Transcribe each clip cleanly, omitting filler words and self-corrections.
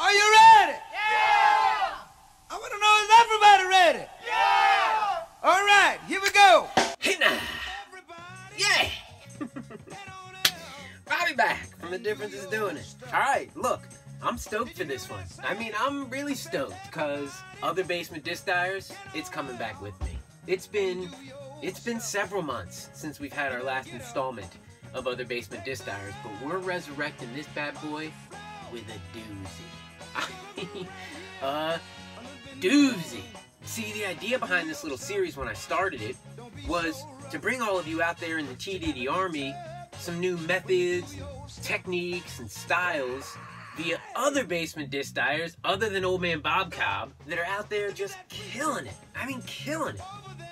Are you ready? Yeah! I want to know, is everybody ready? Yeah! All right, here we go. Yeah! Bobby back from The Difference is Doing It. All right, look, I'm stoked for this one. I mean, I'm really stoked because Other Basement Disc Dyers, it's coming back with me. It's been several months since we've had our last installment of Other Basement Disc Dyers, but we're resurrecting this bad boy with a doozy. Doozy. See, the idea behind this little series when I started it was to bring all of you out there in the TDD Army some new methods, techniques, and styles via other basement disc dyers other than Old Man Bob Cobb that are out there just killing it. I mean, killing it.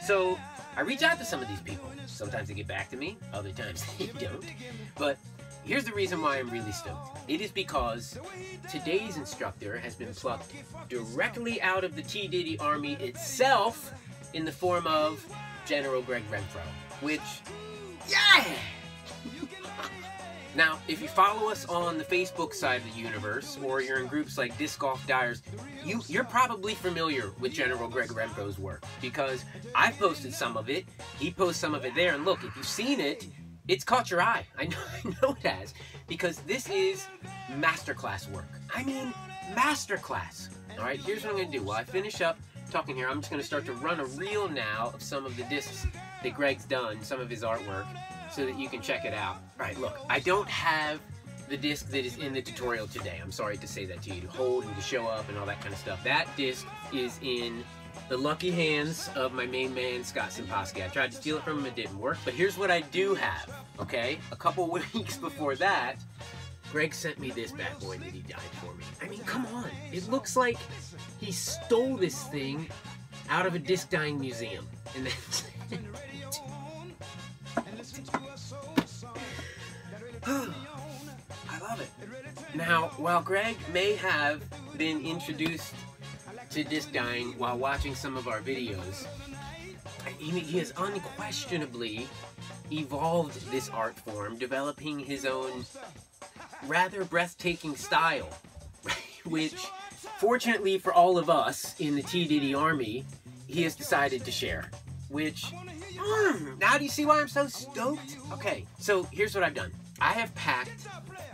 So I reach out to some of these people. Sometimes they get back to me, other times they don't. But here's the reason why I'm really stoked. It is because today's instructor has been plucked directly out of the TDD Army itself in the form of General Greg Renfro, which, yeah! Now, if you follow us on the Facebook side of the universe, or you're in groups like Disc Golf Dyers, you're probably familiar with General Greg Renfro's work, because I've posted some of it, he posts some of it there, and look, if you've seen it, it's caught your eye. I know it has, because this is masterclass work. I mean, masterclass. All right, here's what I'm going to do. While I finish up talking here, I'm just going to start to run a reel now of some of the discs that Greg's done, some of his artwork, so that you can check it out. All right, look, I don't have the disc that is in the tutorial today. I'm sorry to say that to you, to hold and to show up and all that kind of stuff. That disc is in the lucky hands of my main man, Scott Simposky. I tried to steal it from him, it didn't work, but here's what I do have, okay? A couple weeks before that, Greg sent me this bad boy that he dyed for me. I mean, come on. It looks like he stole this thing out of a disc dyeing museum. And then I love it. Now, while Greg may have been introduced to disc dyeing while watching some of our videos, he has unquestionably evolved this art form, developing his own rather breathtaking style, which, fortunately for all of us in the TDD Army, he has decided to share, which, now do you see why I'm so stoked? Okay, so here's what I've done. I have packed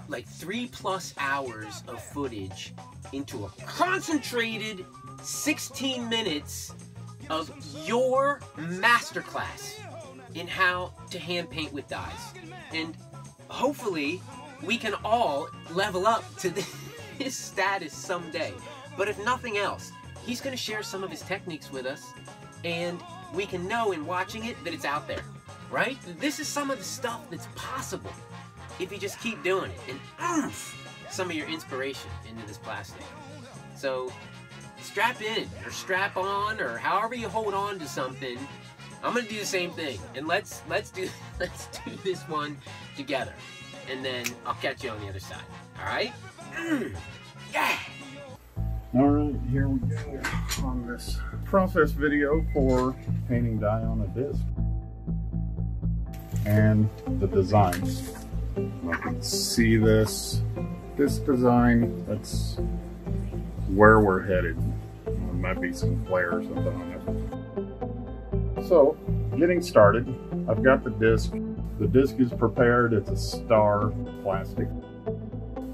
like 3+ hours of footage into a concentrated 16 minutes of your masterclass in how to hand paint with dyes. And hopefully, we can all level up to his status someday. But if nothing else, he's going to share some of his techniques with us, and we can know in watching it that it's out there, right? This is some of the stuff that's possible if you just keep doing it and oomph some of your inspiration into this plastic. So strap in, or strap on, or however you hold on to something. I'm going to do the same thing, and let's do this one together. And then I'll catch you on the other side. All right? Yeah! All right, here we go on this process video for painting dye on a disc and the designs. You can see this design. That's where we're headed. There might be some flare or something on it. So, getting started, I've got the disc. The disc is prepared, it's a star plastic.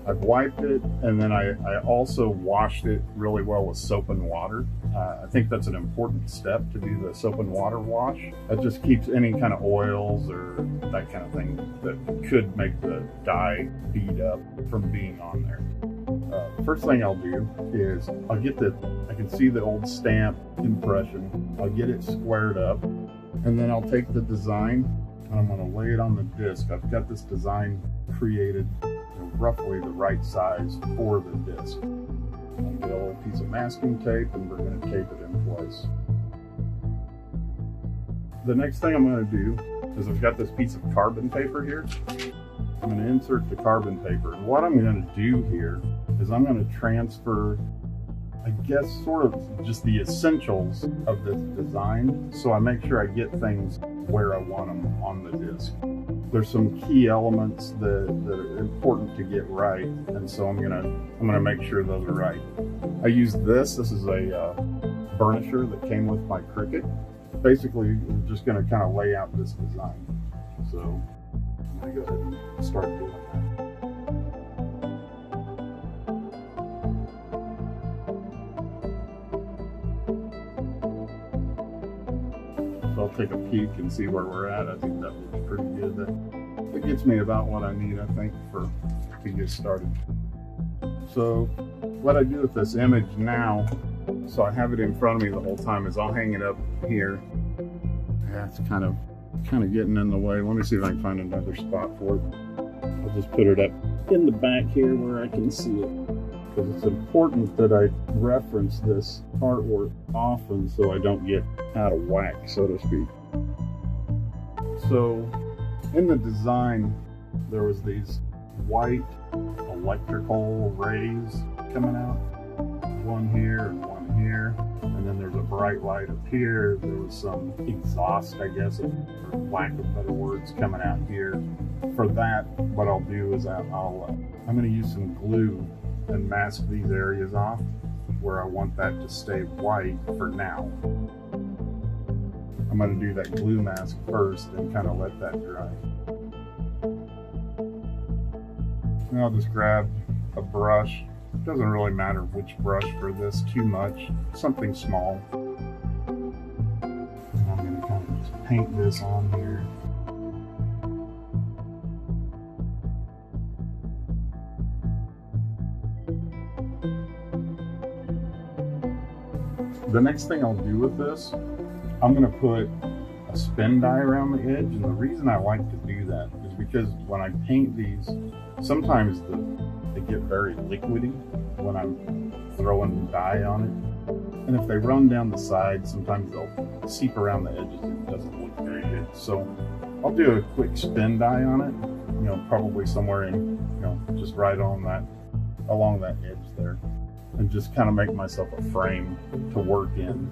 I've wiped it, and then I also washed it really well with soap and water. I think that's an important step, to do the soap and water wash. That just keeps any kind of oils or that kind of thing that could make the dye bead up from being on there. First thing I'll do is I'll get the, I can see the old stamp impression. I'll get it squared up, and then I'll take the design. I'm going to lay it on the disc. I've got this design created roughly the right size for the disc. I'm going to get a little piece of masking tape, and we're going to tape it in place. The next thing I'm going to do is I've got this piece of carbon paper here. I'm going to insert the carbon paper. And what I'm going to do here is I'm going to transfer, I guess, sort of just the essentials of this design, so I make sure I get things where I want them on the disc. there's some key elements that are important to get right, and so I'm gonna make sure those are right. I use this. This is a burnisher that came with my Cricut. Basically, I'm just gonna kind of lay out this design. So I'm gonna go ahead and start doing that. I'll take a peek and see where we're at. I think that looks pretty good. That gets me about what I need, I think, to get started. So what I do with this image now, so I have it in front of me the whole time, is I'll hang it up here. That's kind of getting in the way. Let me see if I can find another spot for it. I'll just put it up in the back here where I can see it. Because it's important that I reference this artwork often so I don't get out of whack, so to speak. So in the design, there was these white electrical rays coming out. One here and one here. And then there's a bright light up here. There was some exhaust, I guess, for lack of better words, coming out here. For that, what I'll do is I'm going to use some glue and mask these areas off where I want that to stay white for now. I'm going to do that glue mask first and kind of let that dry. And I'll just grab a brush. It doesn't really matter which brush for this too much, something small. And I'm going to kind of just paint this on here. The next thing I'll do with this, I'm going to put a spin die around the edge, and the reason I like to do that is because when I paint these, sometimes they get very liquidy when I'm throwing the dye on it, and if they run down the side, sometimes they'll seep around the edges and it doesn't look very good. So I'll do a quick spin die on it, you know, probably somewhere in, you know, just right on that, along that edge there. And just kind of make myself a frame to work in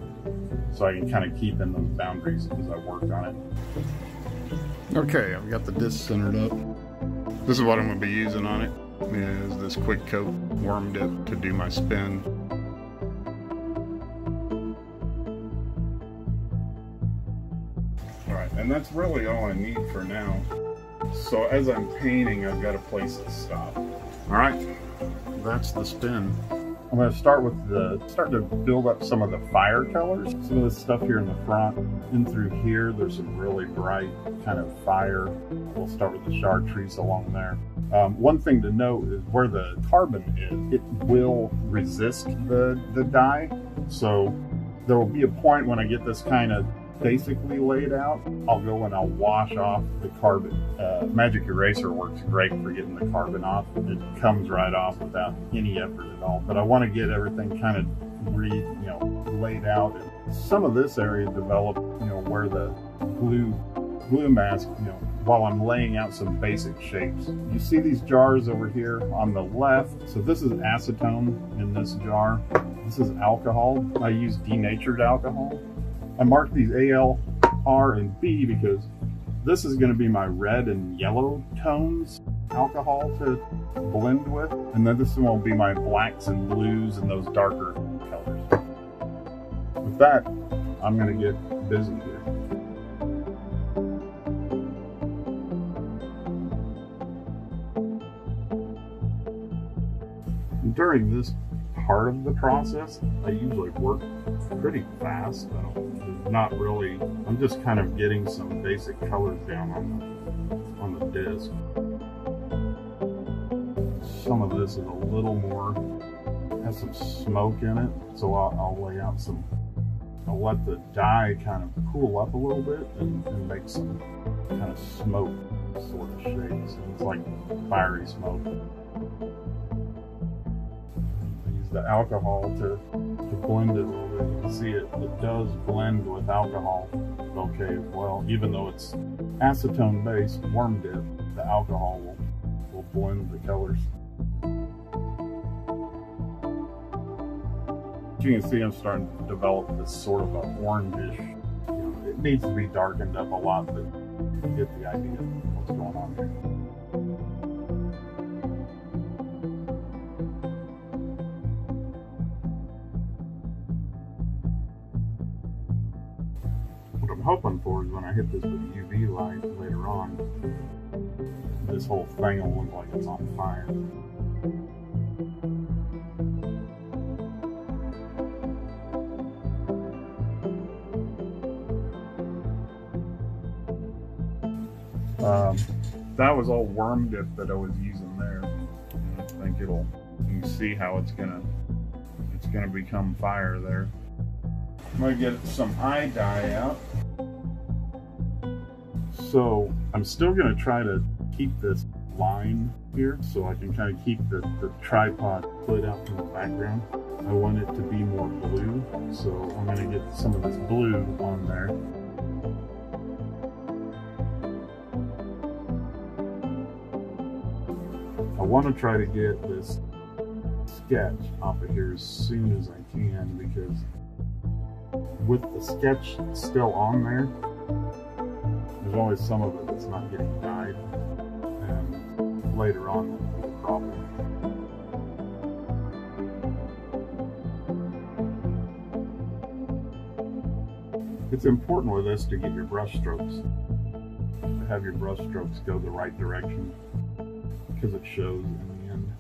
so I can kind of keep in those boundaries as I work on it. Okay, I've got the disc centered up. This is what I'm going to be using on it, is this quick coat worm dip to do my spin. Alright, and that's really all I need for now. So as I'm painting, I've got a place to stop. Alright, that's the spin. I'm going to start to build up some of the fire colors. Some of this stuff here in the front, in through here, there's some really bright kind of fire. We'll start with the chartreuse along there. One thing to note is where the carbon is, it will resist the dye. So there will be a point when I get this kind of basically laid out, I'll go and I'll wash off the carbon. Magic eraser works great for getting the carbon off. It comes right off without any effort at all. But I want to get everything kind of laid out. And some of this area developed, you know, where the glue mask, you know, while I'm laying out some basic shapes. You see these jars over here on the left. So this is acetone in this jar. This is alcohol. I use denatured alcohol. I marked these AL, R, and B because this is going to be my red and yellow tones alcohol to blend with. And then this one will be my blacks and blues and those darker colors. With that, I'm going to get busy here. And during this part of the process, I usually work pretty fast. I'm just kind of getting some basic colors down on the disc. Some of this is a little more, has some smoke in it, so I'll lay out some, I'll let the dye kind of cool up a little bit and make some kind of smoke sort of shapes. And it's like fiery smoke. The alcohol to blend it a little bit. You can see it does blend with alcohol okay as well. Even though it's acetone based worm dip, the alcohol will blend the colors. As you can see, I'm starting to develop this sort of an orangish, it needs to be darkened up a lot, but get the idea of what's going on here. What I'm hoping for is when I hit this with UV light later on, this whole thing will look like it's on fire. That was all worm dip that I was using there. I think it'll, you can see how it's gonna become fire there. I'm gonna get some eye dye out. So I'm still gonna try to keep this line here so I can kind of keep the tripod split out from the background. I want it to be more blue, so I'm gonna get some of this blue on there. I wanna try to get this sketch off of here as soon as I can, because with the sketch still on there, there's always some of it that's not getting dyed, and later on that'll be a problem. It's important with this to get your brush strokes, to have your brush strokes go the right direction, because it shows in the end.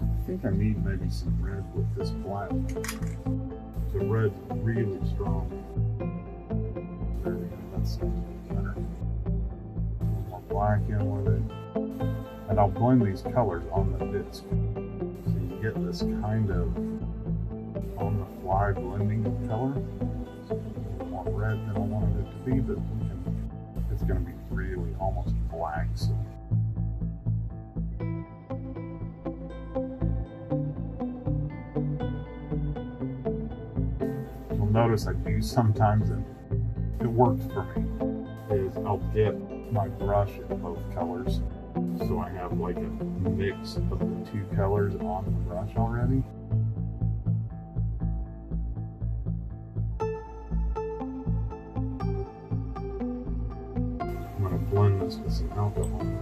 I think I need maybe some red with this black. The red's really strong. There we go, that's better. More black in with it. And I'll blend these colors on the disc. So you get this kind of on the fly blending of color. It's more red than I wanted it to be, but it's going to be really almost black. So. Notice I do sometimes, and it works for me, is I'll dip my brush in both colors, so I have like a mix of the two colors on the brush already. I'm going to blend this with some alcohol now.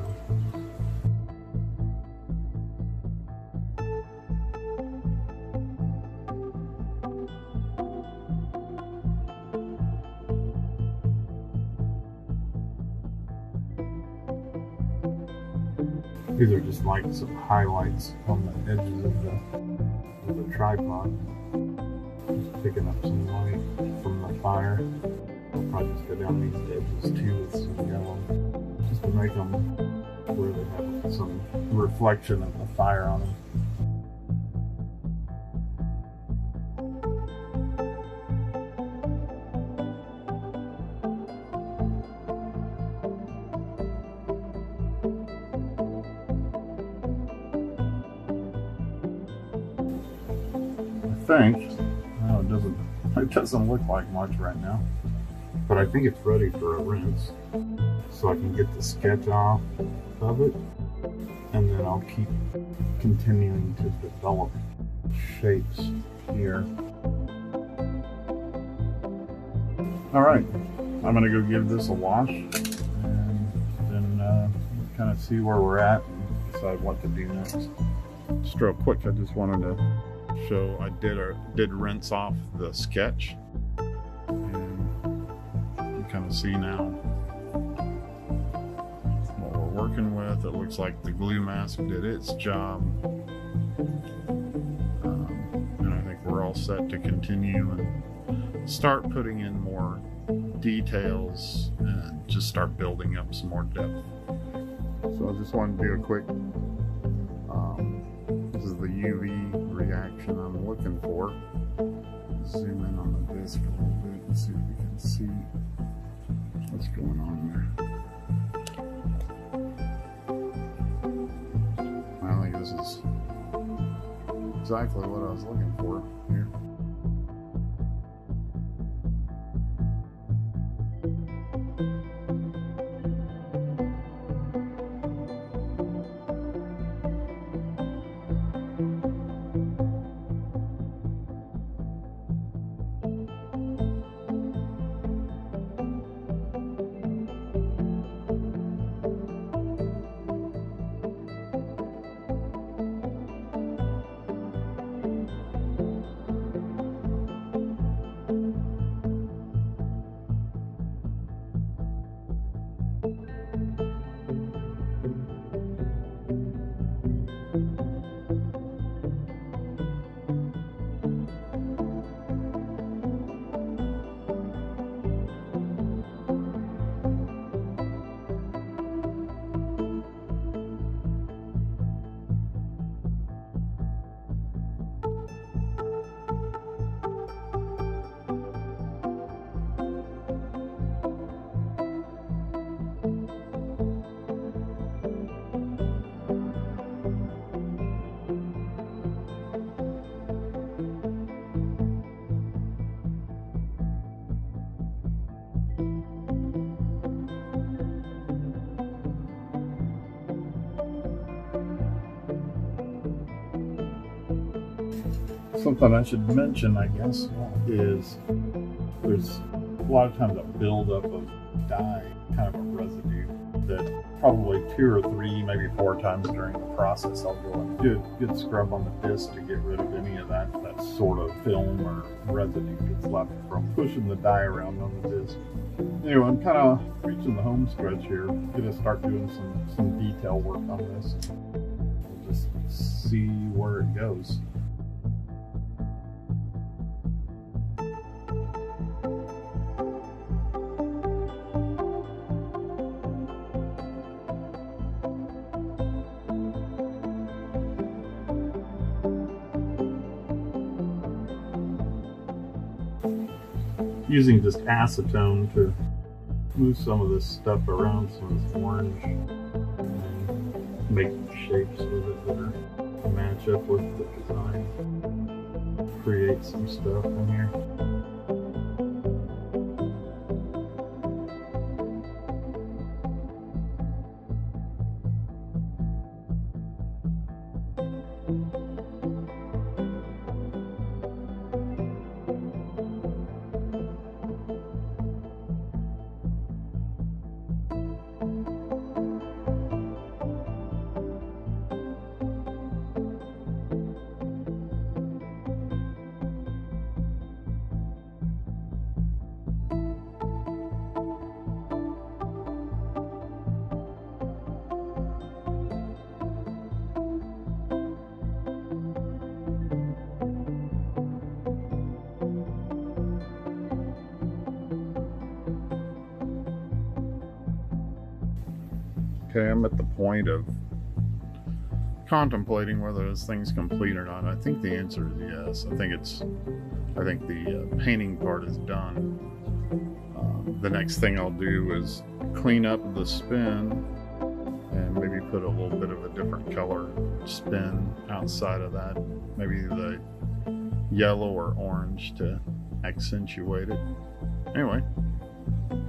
These are just like some highlights on the edges of the tripod. Just picking up some light from the fire. I'll probably just go down these edges too with some yellow, just to make them where they have some reflection of the fire on them. No, it doesn't look like much right now, but I think it's ready for a rinse, so I can get the sketch off of it, and then I'll keep continuing to develop shapes here. All right, I'm gonna go give this a wash, and then kind of see where we're at and decide what to do next. Just real quick, I just wanted to show I did rinse off the sketch, and you kind of see now what we're working with. It looks like the glue mask did its job, and I think we're all set to continue and start putting in more details and just start building up some more depth. So I just wanted to do a quick this is the UV reaction I'm looking for. Zoom in on the disc a little bit and see if we can see what's going on there. I think this is exactly what I was looking for here. Something I should mention, I guess, is there's a lot of times a buildup of dye, kind of a residue, that probably 2 or 3, maybe 4 times during the process I'll go and do a good scrub on the disc to get rid of any of that sort of film or residue that's left from pushing the dye around on the disc. Anyway, I'm kind of reaching the home stretch here. I'm going to start doing some detail work on this. We'll just see where it goes. Using just acetone to move some of this stuff around, some of this orange, and make shapes with it that are match up with the design. Create some stuff in here. Okay, I'm at the point of contemplating whether this thing's complete or not. I think the answer is yes. I think the painting part is done. The next thing I'll do is clean up the spin and maybe put a little bit of a different color spin outside of that. Maybe the yellow or orange to accentuate it. Anyway,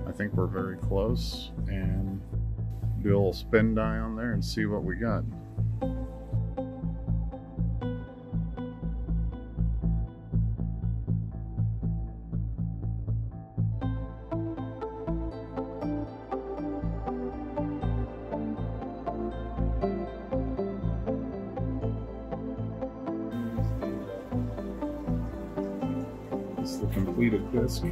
I think we're very close, and do a little spin dye on there and see what we got. It's the completed disc.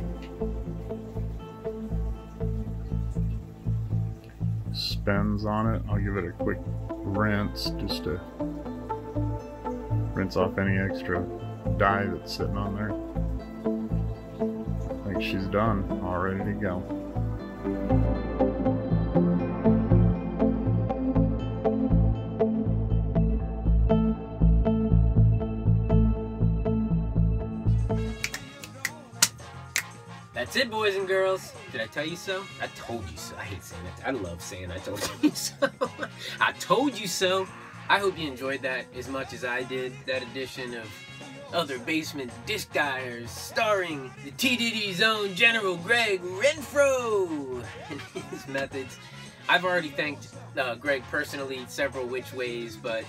Spins on it. I'll give it a quick rinse just to rinse off any extra dye that's sitting on there. I think she's done, all ready to go. That's it, boys and girls. Did I tell you so? I told you so. I hate saying that. I love saying I told you so. I told you so. I hope you enjoyed that as much as I did. That edition of Other Basement Disc Dyers, starring the TDD's own General Greg Renfro and his methods. I've already thanked Greg personally several which ways, but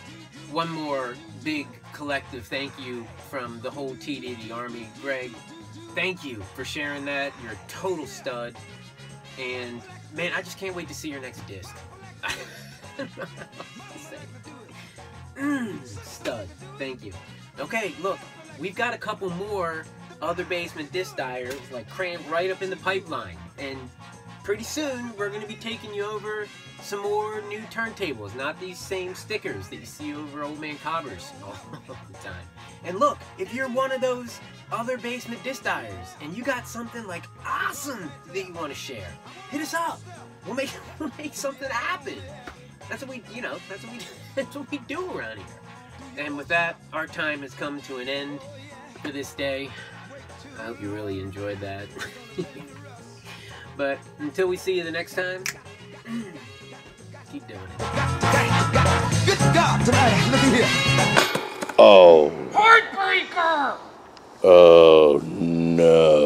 one more big collective thank you from the whole TDD Army. Greg, thank you for sharing that. You're a total stud. And man, I just can't wait to see your next disc. I don't know what to say. Stud. Thank you. Okay, look, we've got a couple more Other Basement Disc Dyers like crammed right up in the pipeline. And pretty soon we're gonna be taking you over some more new turntables, not these same stickers that you see over Old Man Cobbers all the time. And look, if you're one of those Other Basement Disc Dyers and you got something like awesome that you want to share, hit us up. We'll make something happen. That's what we do around here. And with that, our time has come to an end for this day. I hope you really enjoyed that. But until we see you the next time, keep doing it. Good God tonight. Look at here. Oh. Heartbreaker. Oh no.